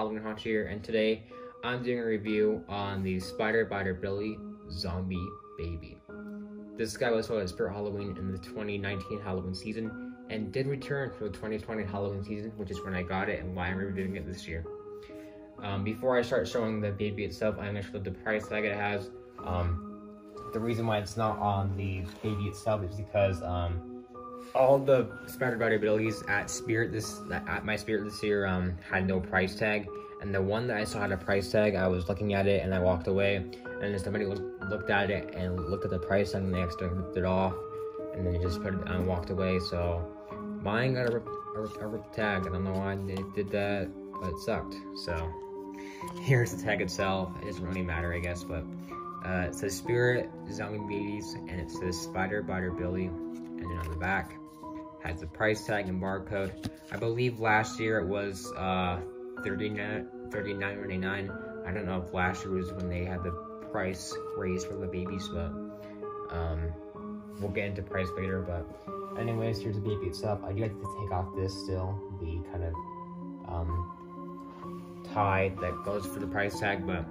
Halloween Haunter here, and today I'm doing a review on the Spider Biter Billie Zombie Baby. This guy was sold at Spirit Halloween in the 2019 Halloween season and did return for the 2020 Halloween season, which is when I got it and why I'm reviewing it this year. Before I start showing the baby itself, I'm going to show the price tag it has. The reason why it's not on the baby itself is because all the Spider Biter Billies at my Spirit this year had no price tag, and the one that I saw had a price tag, I was looking at it and I walked away, and then somebody looked at it and looked at the price tag and they actually ripped it off, and then just put it and walked away. So mine got a rip tag. I don't know why they did that, but it sucked. So here's the tag itself. It doesn't really matter, I guess, but it says Spirit Zombie Babies, and it says Spider Biter Billie. And then on the back has the price tag and barcode. I believe last year it was $39.99. I don't know if last year was when they had the price raised for the babies, but we'll get into price later. But anyways, here's the baby itself. I do like to take off this still, the kind of tie that goes for the price tag, but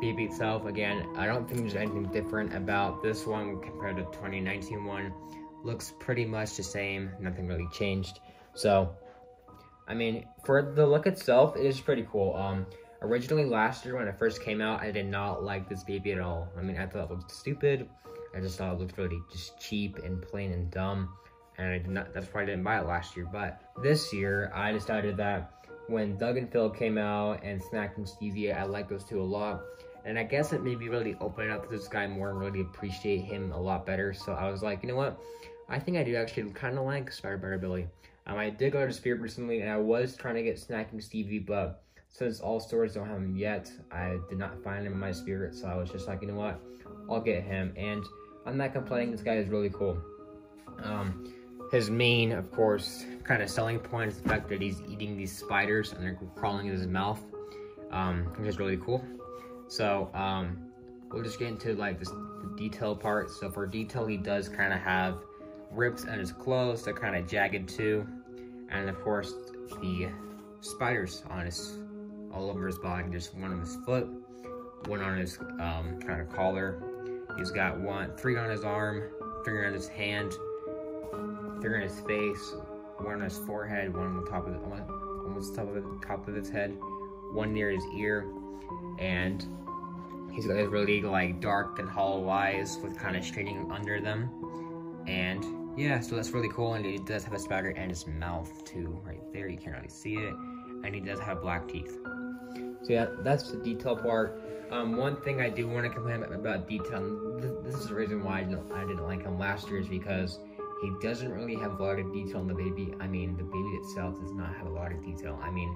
baby itself, again, I don't think there's anything different about this one compared to the 2019 one. Looks pretty much the same, nothing really changed. So I mean, for the look itself, it is pretty cool. Originally last year when it first came out, I did not like this baby at all. I mean, I thought it looked stupid. I just thought it looked really just cheap and plain and dumb, and I did not, that's why I didn't buy it last year. But this year I decided that when Doug and Phil came out and Smack and Stevie, I liked those two a lot. And I guess it made me really open up to this guy more and really appreciate him a lot better. So I was like, you know what? I think I do actually kind of like Spider Biter Billie. I did go to Spirit recently, and I was trying to get Snacking Stevie, but since all stores don't have him yet, I did not find him in my Spirit, so I was just like, you know what? I'll get him, and I'm not complaining. This guy is really cool. His main, of course, kind of selling point is the fact that he's eating these spiders, and they're crawling in his mouth, which is really cool. So, we'll just get into, like, the detail part. So, for detail, he does kind of have rips on his clothes. They're kind of jagged too, and of course the spiders on his, all over his body. Just one on his foot, one on his kind of collar. He's got three on his arm, three on his hand, three on his face, one on his forehead, one on the top of the, almost top of his head, one near his ear, and he's got really like dark and hollow eyes with kind of shading under them. And yeah, so that's really cool. And he does have a spider in his mouth too, right there. You can't really see it. And he does have black teeth. So yeah, that's the detail part. One thing I do want to complain about detail, and this is the reason why I didn't like him last year, is because he doesn't really have a lot of detail in the baby. I mean, the baby itself does not have a lot of detail. I mean,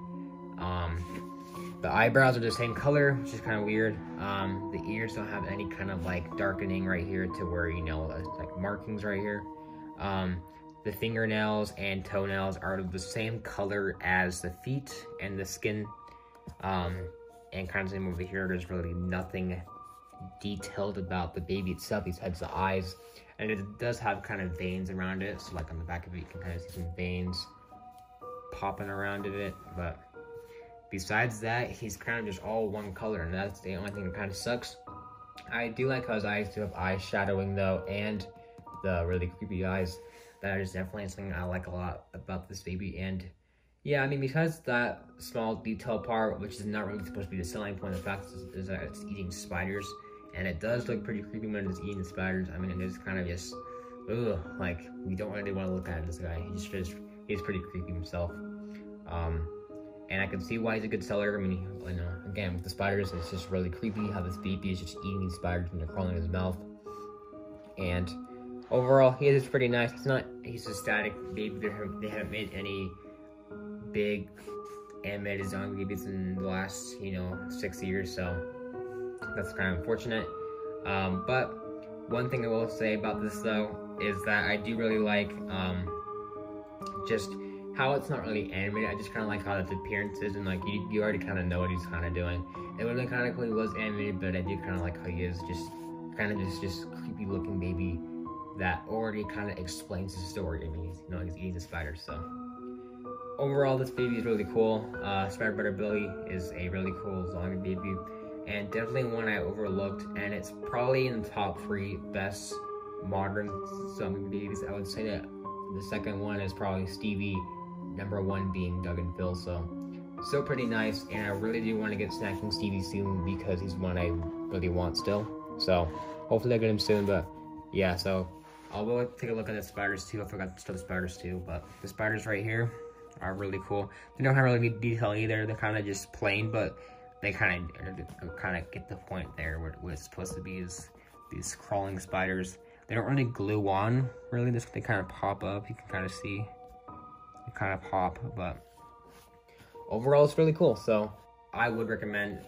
the eyebrows are the same color, which is kind of weird. The ears don't have any kind of like darkening right here to where, you know, like markings right here. The fingernails and toenails are of the same color as the feet and the skin. And kind of same over here, there's really nothing detailed about the baby itself. These heads, the eyes, and it does have kind of veins around it. So like on the back of it, you can kind of see some veins popping around in it, but besides that, he's kind of just all one color, and that's the only thing that kind of sucks. I do like how his eyes do have eye shadowing, though, and the really creepy eyes. That is definitely something I like a lot about this baby. And yeah, I mean, besides that small detail part, which is not really supposed to be the selling point, the fact is that it's eating spiders, and it does look pretty creepy when it's eating the spiders. I mean, it is kind of just, ugh, like, we don't really want to look at this guy. He's pretty creepy himself. And I can see why he's a good seller. I mean, you know, again, with the spiders, it's just really creepy how this baby is just eating these spiders when they're crawling in his mouth. And overall, he is pretty nice. It's not, he's a static baby. They haven't made any big animated zombie babies in the last, you know, 6 years, so that's kind of unfortunate. But one thing I will say about this, though, is that I do really like just how it's not really animated. I just kind of like how its appearance is, and like you already kind of know what he's kind of doing. It would have been kind of cool if he was animated, but I do kind of like how he is just kind of just creepy looking baby that already kind of explains the story. I mean, he's, you know, he's eating the spider. So overall, this baby is really cool. Spider Biter Billie is a really cool zombie baby, and definitely one I overlooked, and it's probably in the top 3 best modern zombie babies. I would say that the second one is probably Stevie, number 1 being Doug and Phil, so pretty nice, and I really do want to get Snacking Stevie soon because he's one I really want still, so hopefully I get him soon. But yeah, so I'll go take a look at the spiders too. I forgot to show the spiders too, but the spiders right here are really cool. They don't have really good detail either, they're kind of just plain, but they kind of get the point there. What it's supposed to be is these crawling spiders. They don't really glue on, really, they kind of pop up, you can kind of see, they kind of pop, but overall it's really cool, so I would recommend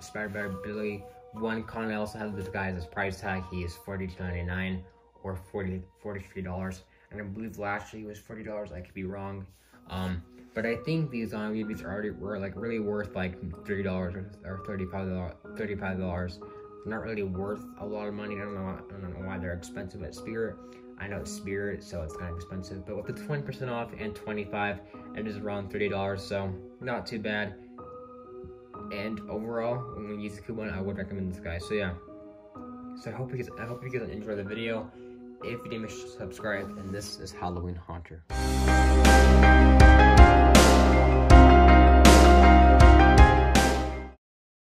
Spider Biter Billie. One con I also have this guy as his price tag, he is $42.99 or $43, and I believe last year he was $40, I could be wrong. But I think these zombie babies are already really worth like $3 or $35. They're not really worth a lot of money. I don't know why they're expensive at Spirit. I know it's Spirit, so it's kind of expensive. But with the 20% off and 25%, it is around $30, so not too bad. And overall, when we use the coupon, I would recommend this guy. So yeah. So I hope you guys enjoy the video. If you did, make sure to subscribe. And this is Halloween Haunter.